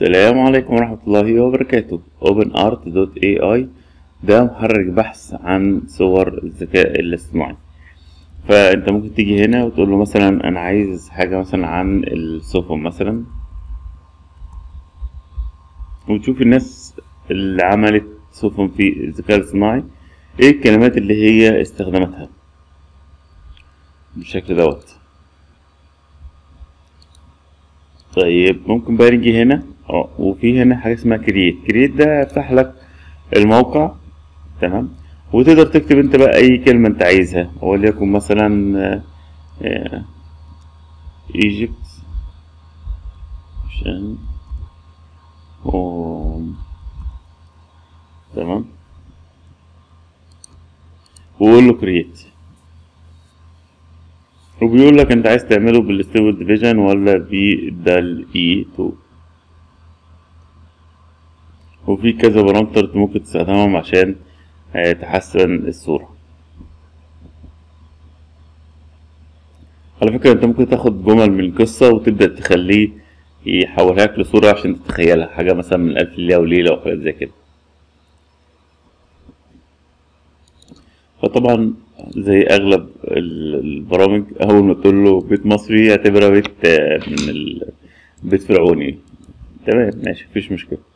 السلام عليكم ورحمة الله وبركاته. OpenArt.ai ده محرك بحث عن صور الذكاء الاصطناعي. فانت ممكن تيجي هنا وتقول له مثلا انا عايز حاجة مثلا عن السفن مثلا، وتشوف الناس اللي عملت سفن في الذكاء الاصطناعي ايه الكلمات اللي هي استخدمتها بالشكل دوت. طيب ممكن بقى نيجي هنا وفي هنا حاجه اسمها كرييت ده يفتح لك الموقع، تمام، وتقدر تكتب انت بقى اي كلمه انت عايزها، وليكن مثلا ايجيبت عشان تمام، وقول له كرييت، وبيقول لك انت عايز تعمله بالستيبل ديفيجن ولا بدال اي 2، وفي كذا بارامتر ممكن تستخدمهم عشان تحسن الصورة. على فكرة انت ممكن تاخد جمل من القصة وتبدأ تخليه يحولها لك لصورة عشان تتخيلها، حاجة مثلا من 1000 ليلة وليلة وحاجات زي كده. فطبعا زي اغلب البرامج اول ما تقول له بيت مصري يعتبرها بيت من البيت فرعوني، تمام ماشي مفيش مشكلة.